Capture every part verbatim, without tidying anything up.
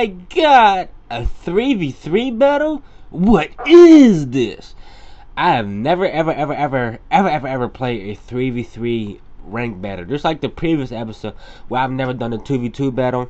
my god! A three v three battle? What is this? I have never ever ever ever ever ever ever played a three v three ranked battle. Just like the previous episode where I've never done a two v two battle.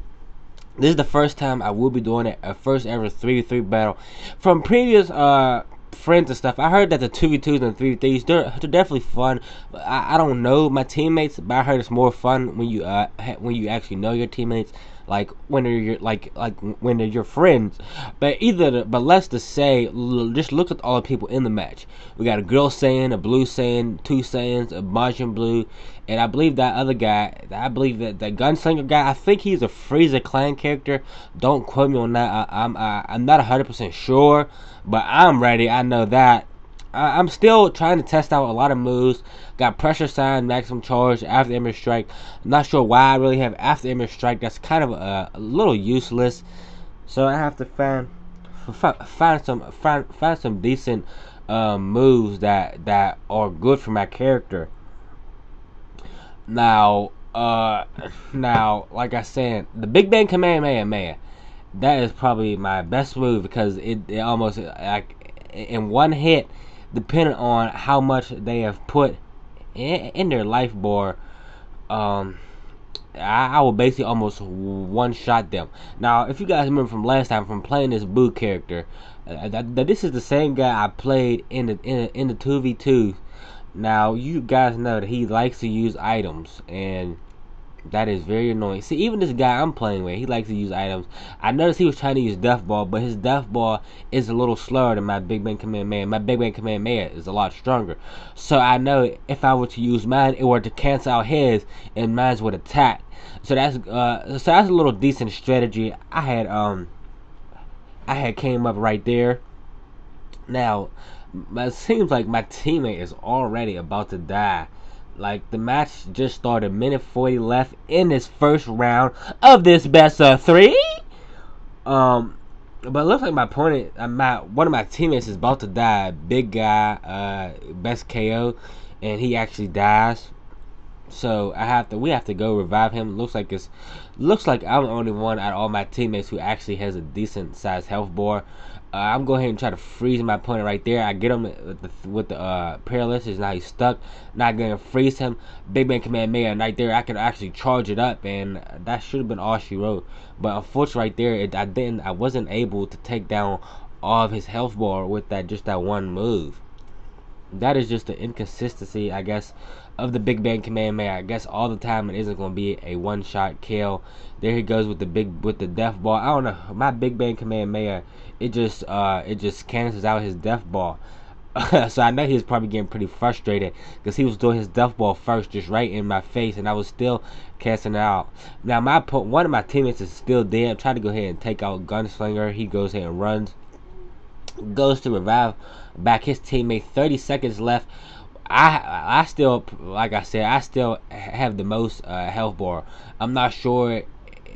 This is the first time I will be doing it, a first ever three v three battle. From previous uh friends and stuff, I heard that the two v twos and the three v threes, they're, they're definitely fun. I, I don't know my teammates, but I heard it's more fun when you uh when you actually know your teammates, like when they're your like like when they're your friends. But either but less to say, l just look at all the people in the match. We got a girl Saiyan, a blue Saiyan, two Saiyans, a Majin Blue, and I believe that other guy, I believe that that gunslinger guy, I think he's a Frieza clan character. Don't quote me on that. I, I'm I, I'm not a hundred percent sure, but I'm ready. I know that. I, I'm still trying to test out a lot of moves. Got pressure sign, maximum charge, after image strike. I'm not sure why I really have after image strike. That's kind of a, a little useless. So I have to find find some find find some decent uh, moves that that are good for my character. Now, uh, now, like I said, the Big Bang Kamehameha, man, that is probably my best move because it, it almost like. in one hit, depending on how much they have put in, in their life bar, um, I, I will basically almost one shot them. Now, if you guys remember from last time, from playing this Buu character, uh, that, that this is the same guy I played in the in the, in the two v two. Now, you guys know that he likes to use items, and that is very annoying. See, even this guy I'm playing with, he likes to use items. I noticed he was trying to use Death Ball, but his Death Ball is a little slower than my Big Bang Kamehameha. My Big Bang Kamehameha is a lot stronger. So I know if I were to use mine, it were to cancel out his, and mine would attack. So that's uh, so that's a little decent strategy. I had um, I had came up right there. Now, it seems like my teammate is already about to die. Like, the match just started, minute forty left in this first round of this best of three. Um, but it looks like my opponent, my one of my teammates is about to die. Big guy, uh, best K O, and he actually dies. So I have to, we have to go revive him. Looks like it's, looks like I'm the only one out of all my teammates who actually has a decent sized health bar. Uh, I'm going ahead and try to freeze my opponent right there. I get him with the, with the uh, paralysis. Now he's stuck. Not going to freeze him. Big Man Command Man right there. I could actually charge it up, and that should have been all she wrote. But unfortunately, right there, it, I didn't. I wasn't able to take down all of his health bar with that just that one move. That is just the inconsistency, I guess, of the Big Bang Kamehameha. I guess all the time it isn't going to be a one-shot kill. There he goes with the big with the death ball. I don't know. My Big Bang Kamehameha, it just uh, it just cancels out his death ball. So I know he was probably getting pretty frustrated because he was doing his death ball first, just right in my face, and I was still casting it out. Now my one of my teammates is still dead. Try to go ahead and take out Gunslinger. He goes ahead and runs. Goes to revive back his teammate. Thirty seconds left. I I still, like I said, I still have the most uh, health bar. I'm not sure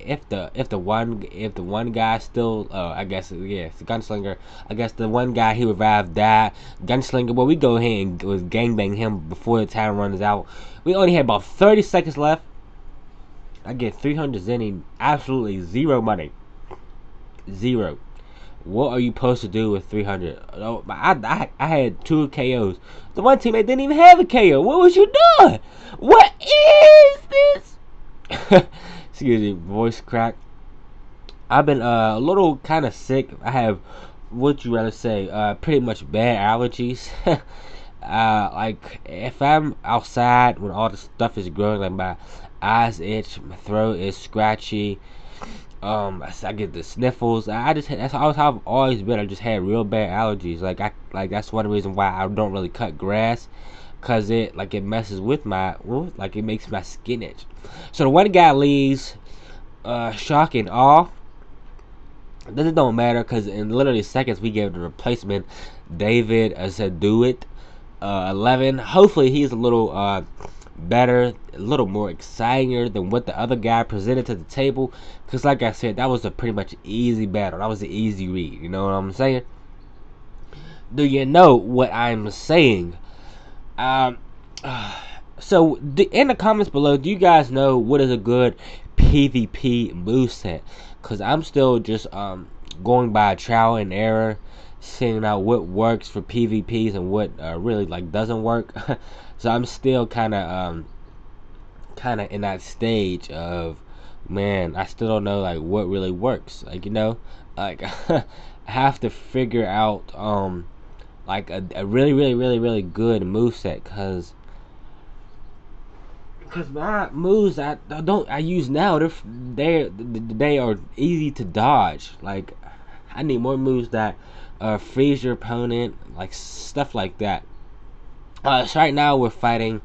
if the if the one if the one guy still uh, I guess yeah it's the gunslinger. I guess the one guy he revived died. Gunslinger, well, we go ahead and gangbang him before the time runs out. We only had about thirty seconds left. I get three hundred zenny, absolutely zero money, zero. What are you supposed to do with three hundred? Oh, I, I, I had two K Os. The one teammate didn't even have a K O. What was you doing? What is this? Excuse me, voice crack. I've been uh, a little kind of sick. I have, would you rather say, uh, pretty much bad allergies. uh, like, if I'm outside when all the stuff is growing, like my eyes itch, my throat is scratchy. Um, I, I get the sniffles. I just that's how I've always been. I just had real bad allergies. Like I like that's one reason why I don't really cut grass, cause it like it messes with my like it makes my skin itch. So the one guy leaves, uh, shock and awe. Doesn't don't matter, cause in literally seconds we gave the replacement. David I said do it. Uh, eleven. Hopefully he's a little uh. better, a little more exciting than what the other guy presented to the table, because like I said, that was a pretty much easy battle. That was an easy read, you know what I'm saying? Do you know what I'm saying? Um, so in the comments below, do you guys know what is a good PvP moveset? 'Cause I'm still just um going by trial and error, seeing out what works for P V Ps and what uh, really like doesn't work. So I'm still kind of um kind of in that stage of, man, I still don't know like what really works. Like, you know, like I have to figure out um like a, a really really really really good moveset, 'cause. Because my moves I, I don't I use now, they're they they are easy to dodge. Like, I need more moves that uh, freeze your opponent, like stuff like that. Uh, so right now we're fighting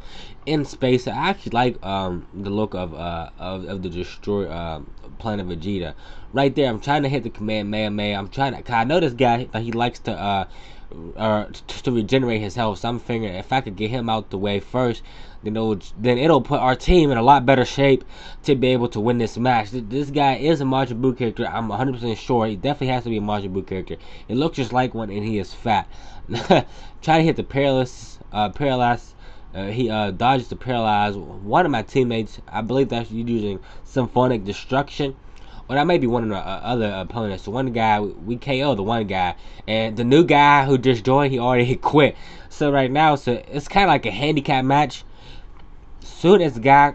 in space. I actually like um the look of uh of, of the destroyer um, planet Vegeta. Right there, I'm trying to hit the Kamehameha. I'm trying to. 'Cause I know this guy, like, he likes to uh or to regenerate his health. So I'm figuring if I could get him out the way first, then it'll, then it'll put our team in a lot better shape to be able to win this match. This guy is a Majin Buu character. I'm one hundred percent sure. He definitely has to be a Majin Buu character. It looks just like one, and he is fat. Try to hit the paralysis. Uh, paralyzed. Uh, he uh, dodges the paralyzed. One of my teammates, I believe that's using symphonic destruction. Well, that may be one of the uh, other opponents. The one guy, we K O'd the one guy. And the new guy who just joined, he already quit. So right now, so it's kind of like a handicap match. Soon as the guy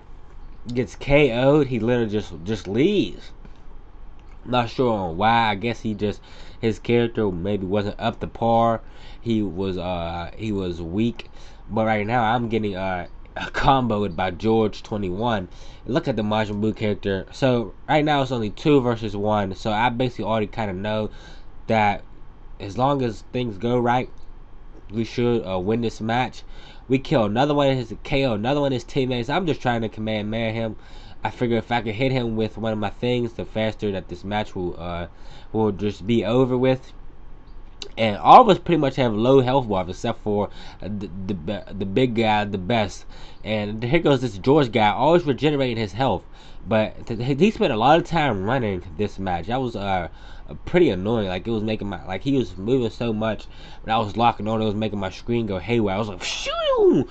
gets K O'd, he literally just, just leaves. Not sure on why. I guess he just, his character maybe wasn't up to par. He was uh he was weak. But right now, I'm getting uh. a combo by George twenty-one. Look at the Majin Buu character. So right now it's only two versus one. So I basically already kind of know that as long as things go right, we should uh, win this match. We kill another one of his K O, another one of his teammates. I'm just trying to command man him. I figure if I can hit him with one of my things, the faster that this match will uh will just be over with. And all of us pretty much have low health bars except for the, the the big guy, the best. And here goes this George guy, always regenerating his health. But he spent a lot of time running this match. That was uh pretty annoying. Like, it was making my, like, he was moving so much, and I was locking on. It was making my screen go haywire. I was like, shoo,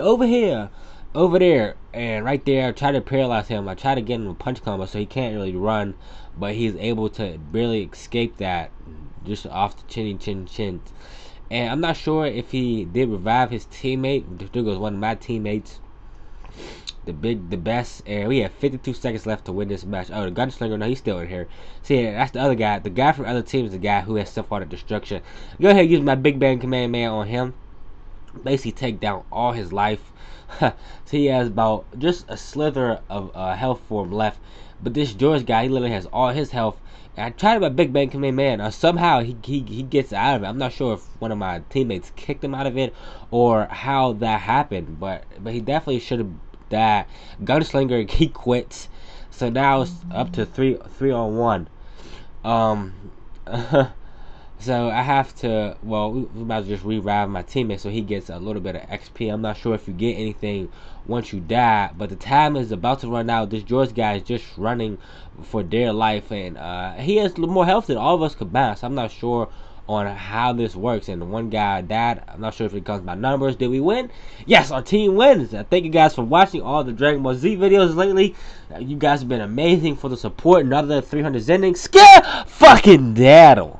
over here, over there, and right there. I tried to paralyze him. I tried to get him a punch combo so he can't really run, but he's able to barely escape that. Just off the chinny chin chin. And I'm not sure if he did revive his teammate. There goes one of my teammates, the big, the best. And we have fifty-two seconds left to win this match. Oh, the gunslinger, no, he's still in here. See, that's the other guy. The guy from the other team is the guy who has suffered destruction. Go ahead and use my Big Bang Kamehameha on him. Basically take down all his life. So he has about just a slither of uh, health for him left. But this George guy, he literally has all his health. And I tried my Big Bang Kamehameha. Uh, somehow he, he he gets out of it. I'm not sure if one of my teammates kicked him out of it or how that happened. But but he definitely should have died. Gunslinger, he quits. So now it's up to three three on one. Um, so I have to. Well, we, we might as well just revive my teammate so he gets a little bit of X P. I'm not sure if you get anything once you die, but the time is about to run out. This George guy is just running for dear life, and uh, he has more health than all of us combined, so I'm not sure on how this works. And the one guy died. I'm not sure if it comes by numbers. Did we win? Yes, our team wins. I thank you guys for watching all the Dragon Ball Z videos lately. You guys have been amazing for the support. Another three hundred ending. Scare fucking daddle.